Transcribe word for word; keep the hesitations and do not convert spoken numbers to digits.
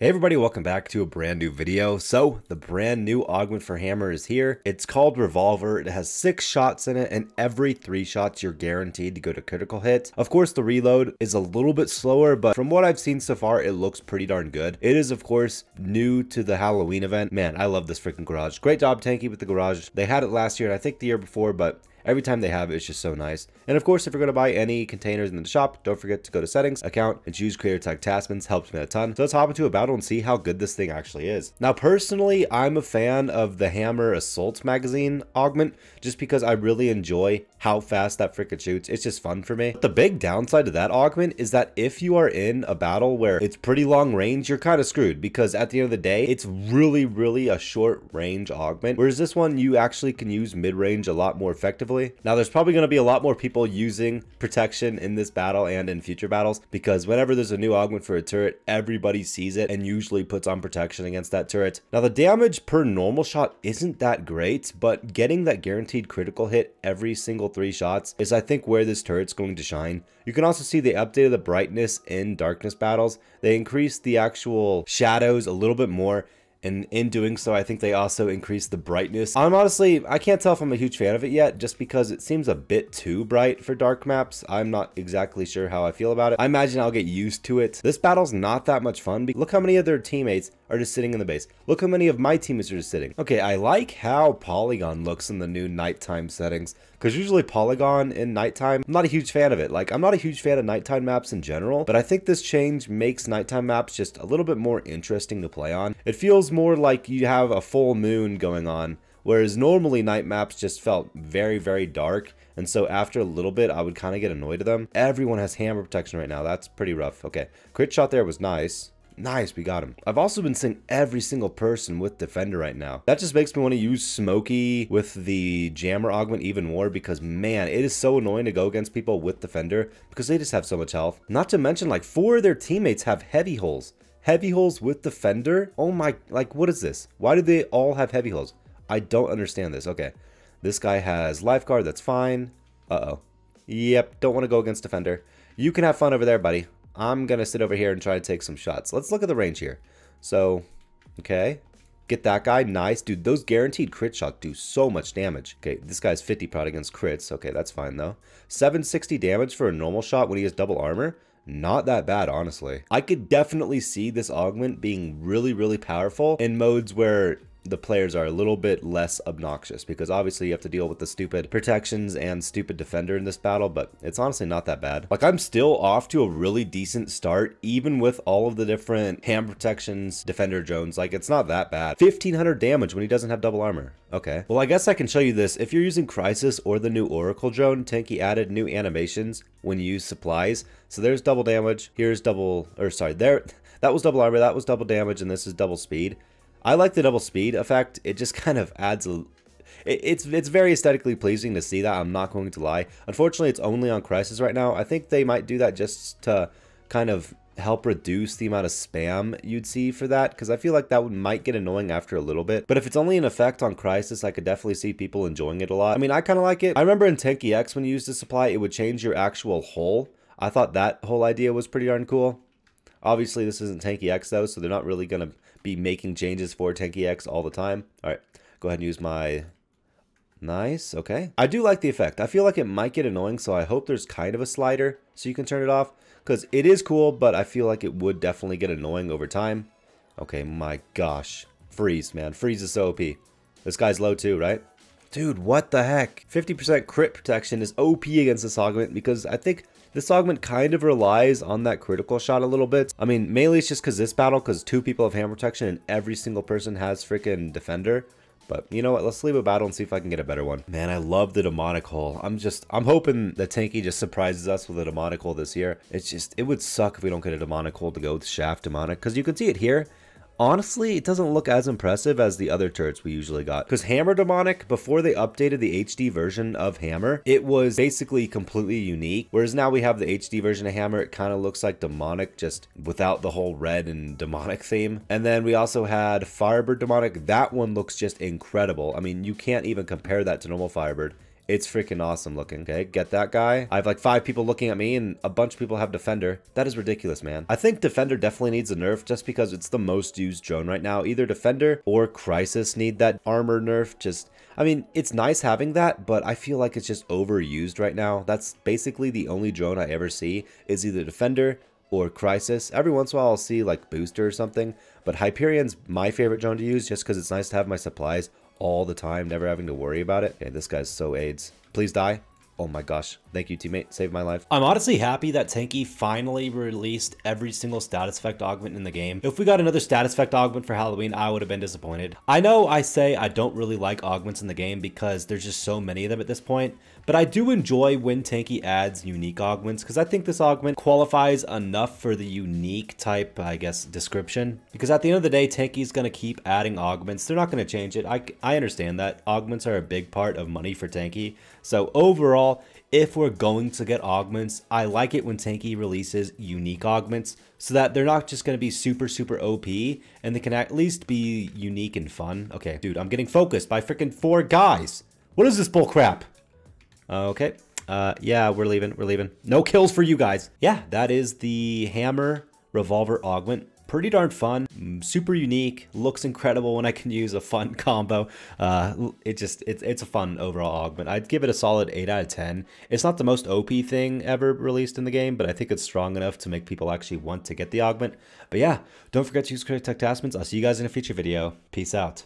Hey everybody, welcome back to a brand new video. So the brand new augment for Hammer is here. It's called Revolver. It has six shots in it, and every three shots you're guaranteed to go to critical hits. Of course the reload is a little bit slower, but from what I've seen so far it looks pretty darn good. It is of course new to the Halloween event. Man, I love this freaking garage. Great job Tanki with the garage. They had it last year and I think the year before, but every time they have it, it's just so nice. And of course, if you're going to buy any containers in the shop, don't forget to go to settings, account, and choose creator tag Taspens. Helps me a ton. So let's hop into a battle and see how good this thing actually is. Now, personally, I'm a fan of the Hammer Assault magazine augment, just because I really enjoy how fast that freaking shoots. It's just fun for me. But the big downside to that augment is that if you are in a battle where it's pretty long range, you're kind of screwed, because at the end of the day, it's really, really a short range augment. Whereas this one, you actually can use mid-range a lot more effectively. Now, there's probably going to be a lot more people using protection in this battle and in future battles, because whenever there's a new augment for a turret, everybody sees it and usually puts on protection against that turret. Now, the damage per normal shot isn't that great, but getting that guaranteed critical hit every single three shots is, I think, where this turret's going to shine. You can also see they updated the brightness in darkness battles. They increased the actual shadows a little bit more. And in doing so, I think they also increased the brightness. I'm honestly, I can't tell if I'm a huge fan of it yet, just because it seems a bit too bright for dark maps. I'm not exactly sure how I feel about it. I imagine I'll get used to it. This battle's not that much fun. Look how many of their teammates are just sitting in the base. Look how many of my teammates are just sitting. Okay, I like how Polygon looks in the new nighttime settings, because usually Polygon in nighttime, I'm not a huge fan of it. Like, I'm not a huge fan of nighttime maps in general, but I think this change makes nighttime maps just a little bit more interesting to play on. It feels more like you have a full moon going on, whereas normally night maps just felt very very dark, and so after a little bit I would kind of get annoyed of them. Everyone has hammer protection right now. That's pretty rough. Okay, crit shot there was nice. Nice, we got him. I've also been seeing every single person with defender right now. That just makes me want to use Smokey with the jammer augment even more, because man, it is so annoying to go against people with defender because they just have so much health. Not to mention, like, four of their teammates have heavy holes. Heavy holes with defender? Oh my, like, what is this? Why do they all have heavy holes? I don't understand this. Okay, this guy has lifeguard, that's fine. Uh-oh. Yep, don't want to go against defender. You can have fun over there, buddy. I'm gonna sit over here and try to take some shots. Let's look at the range here. So, okay, get that guy, nice. Dude, those guaranteed crit shots do so much damage. Okay, this guy's fifty prod against crits. Okay, that's fine though. seven sixty damage for a normal shot when he has double armor. Not that bad, honestly. I could definitely see this augment being really, really powerful in modes where the players are a little bit less obnoxious, because obviously you have to deal with the stupid protections and stupid defender in this battle, but it's honestly not that bad. Like, I'm still off to a really decent start, even with all of the different hammer protections, defender drones. Like, it's not that bad. fifteen hundred damage when he doesn't have double armor. Okay. Well, I guess I can show you this. If you're using Crysis or the new Oracle drone, Tanki added new animations when you use supplies. So there's double damage. Here's double, or sorry, there, that was double armor, that was double damage, and this is double speed. I like the double speed effect. It just kind of adds a... It, it's, it's very aesthetically pleasing to see that, I'm not going to lie. Unfortunately, it's only on Crysis right now. I think they might do that just to kind of help reduce the amount of spam you'd see for that, because I feel like that would, might get annoying after a little bit. But if it's only an effect on Crysis, I could definitely see people enjoying it a lot. I mean, I kind of like it. I remember in Tanki X when you used the supply, it would change your actual hole. I thought that whole idea was pretty darn cool. Obviously, this isn't Tanki X though, so they're not really going to be making changes for Tanki X all the time. All right, go ahead and use my... Nice, okay. I do like the effect. I feel like it might get annoying, so I hope there's kind of a slider so you can turn it off, because it is cool, but I feel like it would definitely get annoying over time. Okay, my gosh. Freeze, man. Freeze is so O P. This guy's low too, right? Dude, what the heck? fifty percent crit protection is O P against this augment, because I think... this augment kind of relies on that critical shot a little bit. I mean, mainly it's just because this battle, because two people have hammer protection and every single person has freaking defender. But you know what? Let's leave a battle and see if I can get a better one. Man, I love the demonic hole. I'm just, I'm hoping that Tanki just surprises us with a demonic hole this year. It's just, it would suck if we don't get a demonic hole to go with shaft demonic, because you can see it here. Honestly, it doesn't look as impressive as the other turrets we usually got, because Hammer Demonic, before they updated the H D version of Hammer, it was basically completely unique, whereas now we have the H D version of Hammer. It kind of looks like Demonic, just without the whole red and demonic theme. And then we also had Firebird Demonic. That one looks just incredible. I mean, you can't even compare that to normal Firebird. It's freaking awesome looking. Okay, get that guy. I have like five people looking at me and a bunch of people have Defender. That is ridiculous, man. I think Defender definitely needs a nerf just because it's the most used drone right now. Either Defender or Crysis need that armor nerf. Just, I mean, it's nice having that, but I feel like it's just overused right now. That's basically the only drone I ever see is either Defender or Crysis. Every once in a while I'll see like Booster or something, but Hyperion's my favorite drone to use just because it's nice to have my supplies all the time, never having to worry about it. Okay, this guy's so AIDS. Please die. Oh my gosh. Thank you, teammate. Saved my life. I'm honestly happy that Tanki finally released every single status effect augment in the game. If we got another status effect augment for Halloween, I would have been disappointed. I know I say I don't really like augments in the game because there's just so many of them at this point, but I do enjoy when Tanki adds unique augments because I think this augment qualifies enough for the unique type, I guess, description. Because at the end of the day, Tanki's going to keep adding augments. They're not going to change it. I, I understand that. Augments are a big part of money for Tanki. So overall, if we're going to get augments, I like it when Tanki releases unique augments so that they're not just going to be super, super O P and they can at least be unique and fun. Okay, dude, I'm getting focused by freaking four guys. What is this bull crap? Okay, uh, yeah, we're leaving. We're leaving. No kills for you guys. Yeah, that is the Hammer Revolver augment. Pretty darn fun, super unique, looks incredible when I can use a fun combo. Uh, it just, it's, it's a fun overall augment. I'd give it a solid eight out of ten. It's not the most O P thing ever released in the game, but I think it's strong enough to make people actually want to get the augment. But yeah, don't forget to use code Taspens. I'll see you guys in a future video. Peace out.